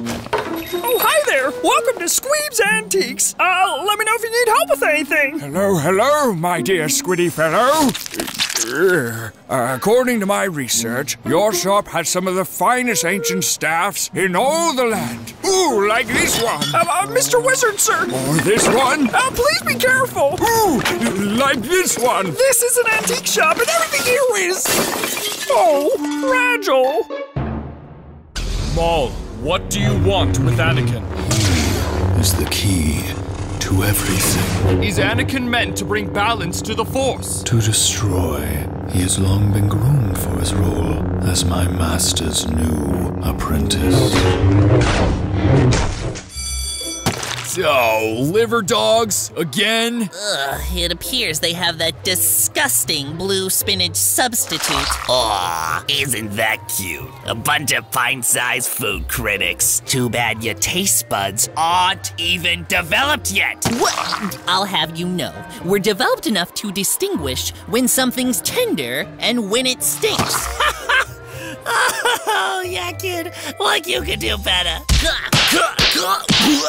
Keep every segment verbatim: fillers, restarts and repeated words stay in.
Oh, hi there! Welcome to Squeebs Antiques! Uh, let me know if you need help with anything! Hello, hello, my dear squiddy fellow! Uh, according to my research, your shop has some of the finest ancient staffs in all the land. Ooh, like this one. Uh, uh, Mister Wizard, sir. Or this one. Uh, please be careful. Ooh, like this one. This is an antique shop, and everything here is... oh, fragile. Maul, what do you want with Anakin? He is the key to everything. Is Anakin meant to bring balance to the Force? To destroy. He has long been groomed for his role as my master's new apprentice. So, liver dogs, again? Ugh, it appears they have that disgusting blue spinach substitute. Aw, isn't that cute? A bunch of pint-sized food critics. Too bad your taste buds aren't even developed yet. What? I'll have you know, we're developed enough to distinguish when something's tender and when it stinks. Oh, yeah, kid. Like you could do better.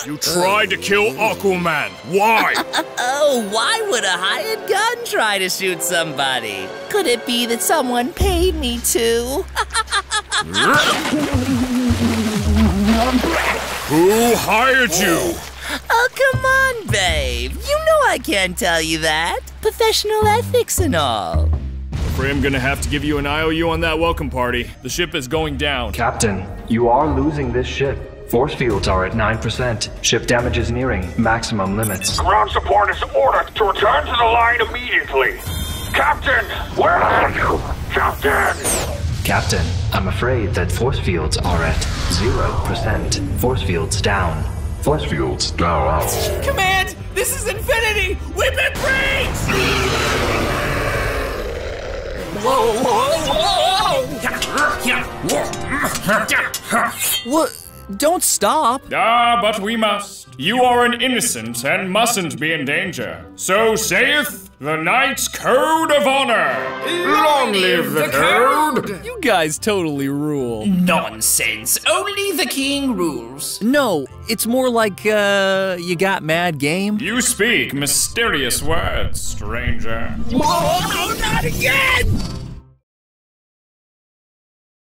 You tried to kill Aquaman. Why? Oh, why would a hired gun try to shoot somebody? Could it be that someone paid me to? Who hired you? Oh, come on, babe. You know I can't tell you that. Professional ethics and all. I'm gonna have to give you an I O U on that welcome party. The ship is going down. Captain, you are losing this ship. Force fields are at nine percent. Ship damage is nearing maximum limits. Ground support is ordered to return to the line immediately. Captain, where are you? Captain! Captain, I'm afraid that force fields are at zero percent. Force fields down. Force fields down. Command, this is infinity! We've been breached! Whoa, whoa, whoa! What? Don't stop! Ah, but we must. You are an innocent and mustn't be in danger. So saith the Knight's Code of Honor! Long live the code! You guys totally rule. Nonsense. Only the king rules. No, it's more like, uh, you got mad game? You speak mysterious words, stranger. Whoa, not again!